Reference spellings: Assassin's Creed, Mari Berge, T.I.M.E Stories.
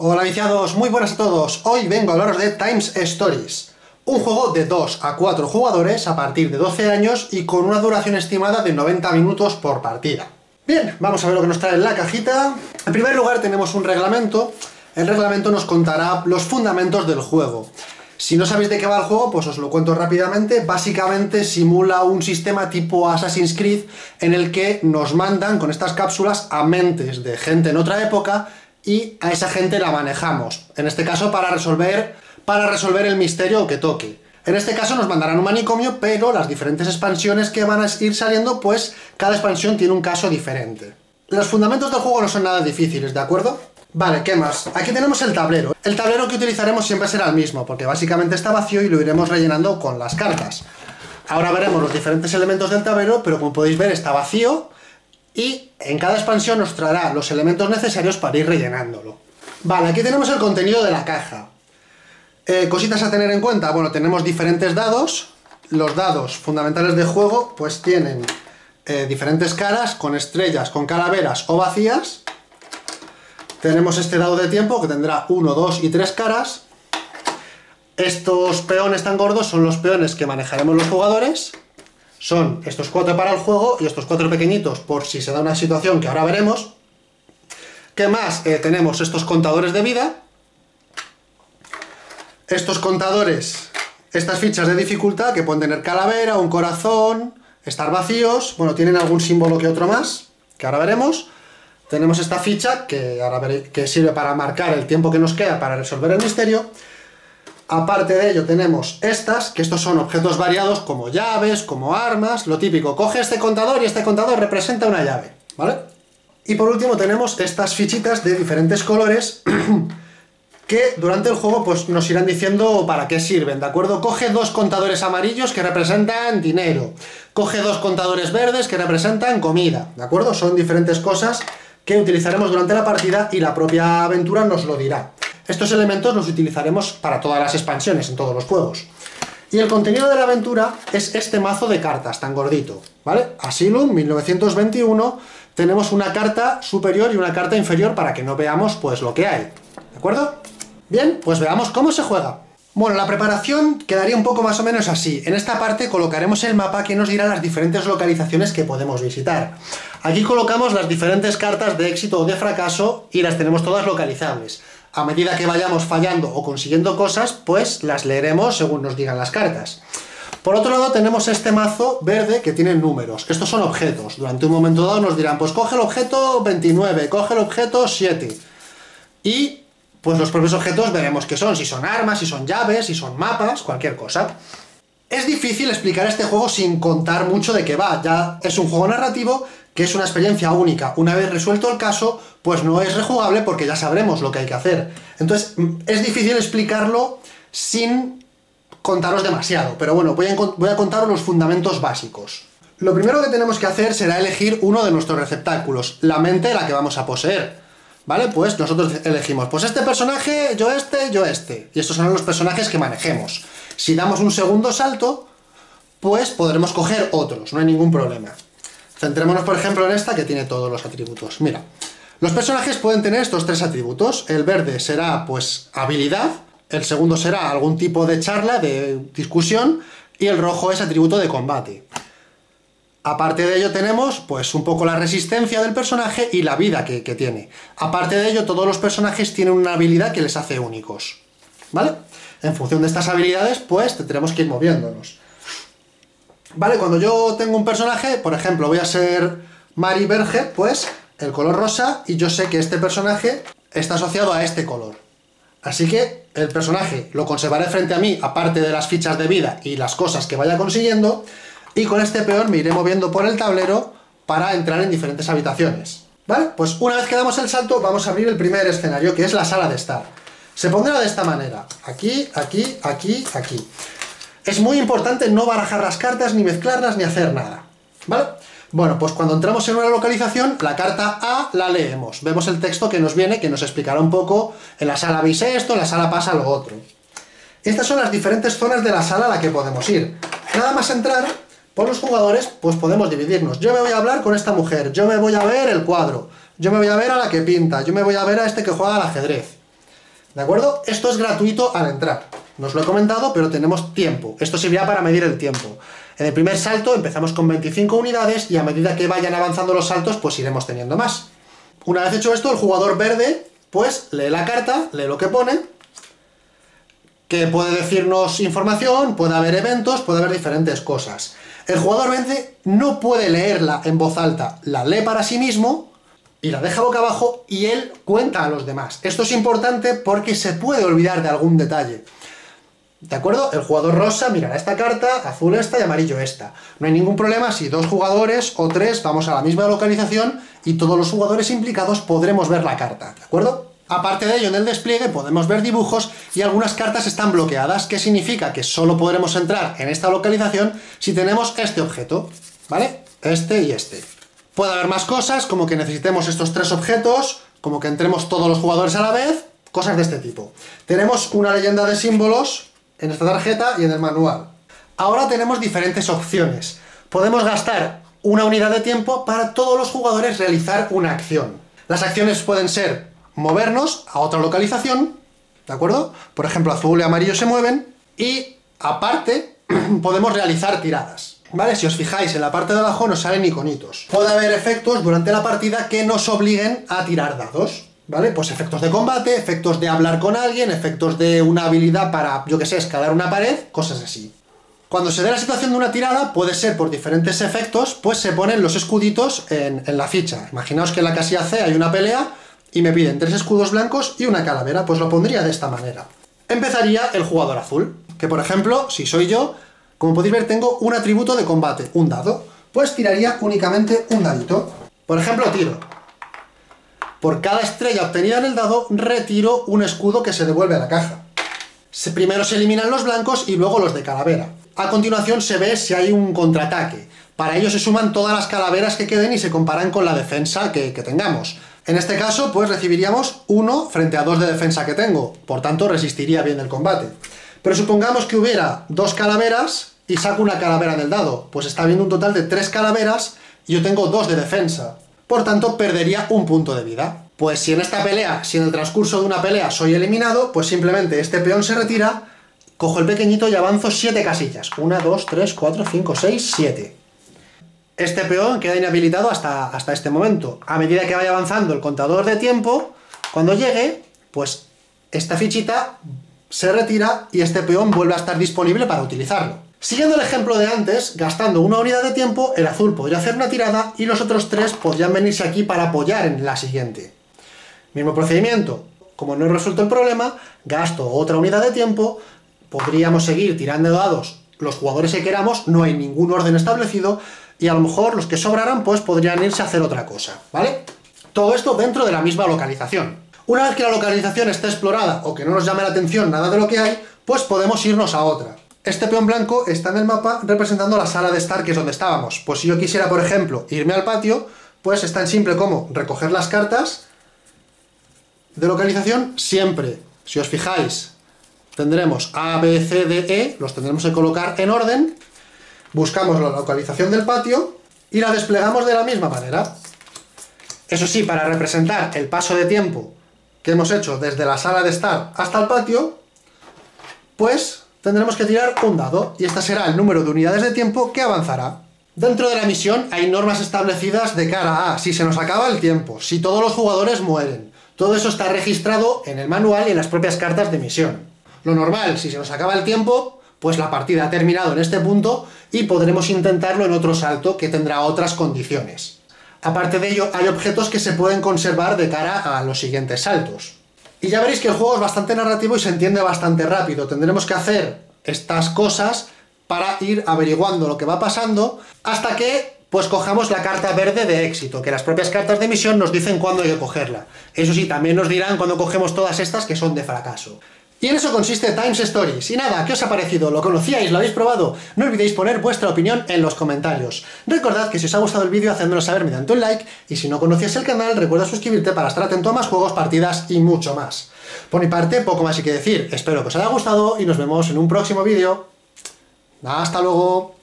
Hola viciados, muy buenas a todos. Hoy vengo a hablaros de T.I.M.E Stories, un juego de 2 a 4 jugadores a partir de 12 años y con una duración estimada de 90 minutos por partida. Bien, vamos a ver lo que nos trae en la cajita. En primer lugar tenemos un reglamento. El reglamento nos contará los fundamentos del juego. Si no sabéis de qué va el juego, pues os lo cuento rápidamente. Básicamente simula un sistema tipo Assassin's Creed en el que nos mandan con estas cápsulas a mentes de gente en otra época y a esa gente la manejamos, en este caso para resolver el misterio que toque. En este caso nos mandarán un manicomio, pero las diferentes expansiones que van a ir saliendo, pues cada expansión tiene un caso diferente. Los fundamentos del juego no son nada difíciles, ¿de acuerdo? Vale, ¿qué más? Aquí tenemos el tablero. El tablero que utilizaremos siempre será el mismo, porque básicamente está vacío y lo iremos rellenando con las cartas. Ahora veremos los diferentes elementos del tablero, pero como podéis ver está vacío. Y en cada expansión nos traerá los elementos necesarios para ir rellenándolo. Vale, aquí tenemos el contenido de la caja. Cositas a tener en cuenta. Bueno, tenemos diferentes dados. Los dados fundamentales de juego pues tienen diferentes caras, con estrellas, con calaveras o vacías. Tenemos este dado de tiempo que tendrá 1, 2 y 3 caras. Estos peones tan gordos son los peones que manejaremos los jugadores. Son estos 4 para el juego y estos 4 pequeñitos por si se da una situación que ahora veremos. ¿Qué más? Tenemos estos contadores de vida. Estos contadores, estas fichas de dificultad que pueden tener calavera, un corazón, estar vacíos. Bueno, tienen algún símbolo que otro más, que ahora veremos. Tenemos esta ficha que ahora veréis, que sirve para marcar el tiempo que nos queda para resolver el misterio. Aparte de ello tenemos estas, que estos son objetos variados como llaves, como armas, lo típico, coge este contador y este contador representa una llave, ¿vale? Y por último tenemos estas fichitas de diferentes colores que durante el juego pues nos irán diciendo para qué sirven, ¿de acuerdo? Coge 2 contadores amarillos que representan dinero, coge 2 contadores verdes que representan comida, ¿de acuerdo? Son diferentes cosas que utilizaremos durante la partida y la propia aventura nos lo dirá. Estos elementos los utilizaremos para todas las expansiones, en todos los juegos. Y el contenido de la aventura es este mazo de cartas tan gordito, ¿vale? Asylum, 1921, tenemos una carta superior y una carta inferior para que no veamos pues lo que hay, ¿de acuerdo? Bien, pues veamos cómo se juega. Bueno, la preparación quedaría un poco más o menos así. En esta parte colocaremos el mapa que nos dirá las diferentes localizaciones que podemos visitar. Aquí colocamos las diferentes cartas de éxito o de fracaso y las tenemos todas localizables. A medida que vayamos fallando o consiguiendo cosas, pues las leeremos según nos digan las cartas. Por otro lado tenemos este mazo verde que tiene números. Estos son objetos. Durante un momento dado nos dirán, pues coge el objeto 29, coge el objeto 7. Y pues los propios objetos veremos qué son, si son armas, si son llaves, si son mapas, cualquier cosa. Es difícil explicar este juego sin contar mucho de qué va. Ya es un juego narrativo que es una experiencia única. Una vez resuelto el caso, pues no es rejugable porque ya sabremos lo que hay que hacer. Entonces, es difícil explicarlo sin contaros demasiado, pero bueno, voy a contaros los fundamentos básicos. Lo primero que tenemos que hacer será elegir uno de nuestros receptáculos, la mente la que vamos a poseer. ¿Vale? Pues nosotros elegimos, pues este personaje, yo este, y estos son los personajes que manejemos. Si damos un segundo salto, pues podremos coger otros, no hay ningún problema. Centrémonos, por ejemplo, en esta que tiene todos los atributos. Mira, los personajes pueden tener estos 3 atributos. El verde será, pues, habilidad. El segundo será algún tipo de charla, de discusión. Y el rojo es atributo de combate. Aparte de ello tenemos, pues, un poco la resistencia del personaje y la vida que tiene. Aparte de ello, todos los personajes tienen una habilidad que les hace únicos. ¿Vale? En función de estas habilidades, pues, tendremos que ir moviéndonos. Vale, cuando yo tengo un personaje, por ejemplo, voy a ser Mari Berge, pues el color rosa, y yo sé que este personaje está asociado a este color. Así que el personaje lo conservaré frente a mí, aparte de las fichas de vida y las cosas que vaya consiguiendo, y con este peón me iré moviendo por el tablero para entrar en diferentes habitaciones. Vale, pues una vez que damos el salto, vamos a abrir el primer escenario, que es la sala de estar. Se pondrá de esta manera, aquí, aquí, aquí, aquí. Es muy importante no barajar las cartas, ni mezclarlas, ni hacer nada, ¿vale? Bueno, pues cuando entramos en una localización, la carta A la leemos. Vemos el texto que nos viene, que nos explicará un poco, en la sala veis esto, en la sala pasa lo otro. Estas son las diferentes zonas de la sala a la que podemos ir. Nada más entrar, por los jugadores, pues podemos dividirnos. Yo me voy a hablar con esta mujer, yo me voy a ver el cuadro, yo me voy a ver a la que pinta, yo me voy a ver a este que juega al ajedrez. ¿De acuerdo? Esto es gratuito al entrar. No os lo he comentado, pero tenemos tiempo. Esto servirá para medir el tiempo. En el primer salto empezamos con 25 unidades y a medida que vayan avanzando los saltos, pues iremos teniendo más. Una vez hecho esto, el jugador verde, pues lee la carta, lee lo que pone, que puede decirnos información, puede haber eventos, puede haber diferentes cosas. El jugador verde no puede leerla en voz alta, la lee para sí mismo y la deja boca abajo y él cuenta a los demás. Esto es importante porque se puede olvidar de algún detalle. ¿De acuerdo? El jugador rosa mirará esta carta, azul esta y amarillo esta. No hay ningún problema si dos jugadores o tres vamos a la misma localización y todos los jugadores implicados podremos ver la carta, ¿de acuerdo? Aparte de ello, en el despliegue podemos ver dibujos y algunas cartas están bloqueadas, que significa que solo podremos entrar en esta localización si tenemos este objeto, ¿vale? Este y este. Puede haber más cosas, como que necesitemos estos tres objetos, como que entremos todos los jugadores a la vez, cosas de este tipo. Tenemos una leyenda de símbolos en esta tarjeta y en el manual. Ahora tenemos diferentes opciones. Podemos gastar una unidad de tiempo para todos los jugadores realizar una acción. Las acciones pueden ser movernos a otra localización, ¿de acuerdo? Por ejemplo, azul y amarillo se mueven, y aparte podemos realizar tiradas, ¿vale? Si os fijáis, en la parte de abajo nos salen iconitos. Puede haber efectos durante la partida que nos obliguen a tirar dados, ¿vale? Pues efectos de combate, efectos de hablar con alguien, efectos de una habilidad para, yo que sé, escalar una pared, cosas así. Cuando se dé la situación de una tirada, puede ser por diferentes efectos, pues se ponen los escuditos en la ficha. Imaginaos que en la casilla C hay una pelea y me piden tres escudos blancos y una calavera, pues lo pondría de esta manera. Empezaría el jugador azul, que por ejemplo, si soy yo, como podéis ver tengo un atributo de combate, un dado, pues tiraría únicamente un dadito. Por ejemplo, tiro. Por cada estrella obtenida en el dado, retiro un escudo que se devuelve a la caja. Primero se eliminan los blancos y luego los de calavera. A continuación se ve si hay un contraataque. Para ello se suman todas las calaveras que queden y se comparan con la defensa que tengamos. En este caso, pues recibiríamos 1 frente a 2 de defensa que tengo. Por tanto, resistiría bien el combate. Pero supongamos que hubiera 2 calaveras y saco una calavera del dado. Pues está habiendo un total de 3 calaveras y yo tengo 2 de defensa. Por tanto, perdería un punto de vida. Pues si en el transcurso de una pelea soy eliminado, pues simplemente este peón se retira, cojo el pequeñito y avanzo 7 casillas. 1, 2, 3, 4, 5, 6, 7. Este peón queda inhabilitado hasta este momento. A medida que vaya avanzando el contador de tiempo, cuando llegue, pues esta fichita se retira y este peón vuelve a estar disponible para utilizarlo. Siguiendo el ejemplo de antes, gastando una unidad de tiempo, el azul podría hacer una tirada y los otros tres podrían venirse aquí para apoyar en la siguiente. Mismo procedimiento. Como no he resuelto el problema, gasto otra unidad de tiempo, podríamos seguir tirando dados los jugadores que queramos, no hay ningún orden establecido, y a lo mejor los que sobraran pues podrían irse a hacer otra cosa, ¿vale? Todo esto dentro de la misma localización. Una vez que la localización esté explorada o que no nos llame la atención nada de lo que hay, pues podemos irnos a otra. Este peón blanco está en el mapa representando la sala de estar, que es donde estábamos. Pues si yo quisiera, por ejemplo, irme al patio, pues es tan simple como recoger las cartas de localización siempre. Si os fijáis, tendremos A, B, C, D, E, los tendremos que colocar en orden, buscamos la localización del patio y la desplegamos de la misma manera. Eso sí, para representar el paso de tiempo que hemos hecho desde la sala de estar hasta el patio, pues tendremos que tirar un dado, y este será el número de unidades de tiempo que avanzará. Dentro de la misión hay normas establecidas de cara a si se nos acaba el tiempo, si todos los jugadores mueren. Todo eso está registrado en el manual y en las propias cartas de misión. Lo normal, si se nos acaba el tiempo, pues la partida ha terminado en este punto y podremos intentarlo en otro salto que tendrá otras condiciones. Aparte de ello, hay objetos que se pueden conservar de cara a los siguientes saltos. Y ya veréis que el juego es bastante narrativo y se entiende bastante rápido. Tendremos que hacer estas cosas para ir averiguando lo que va pasando hasta que pues cojamos la carta verde de éxito, que las propias cartas de misión nos dicen cuándo hay que cogerla. Eso sí, también nos dirán cuando cogemos todas estas que son de fracaso. Y en eso consiste T.I.M.E Stories. Y nada, ¿qué os ha parecido? ¿Lo conocíais? ¿Lo habéis probado? No olvidéis poner vuestra opinión en los comentarios. Recordad que si os ha gustado el vídeo, hacedmelo saber mediante un like, y si no conocías el canal, recuerda suscribirte para estar atento a más juegos, partidas y mucho más. Por mi parte, poco más hay que decir. Espero que os haya gustado y nos vemos en un próximo vídeo. ¡Hasta luego!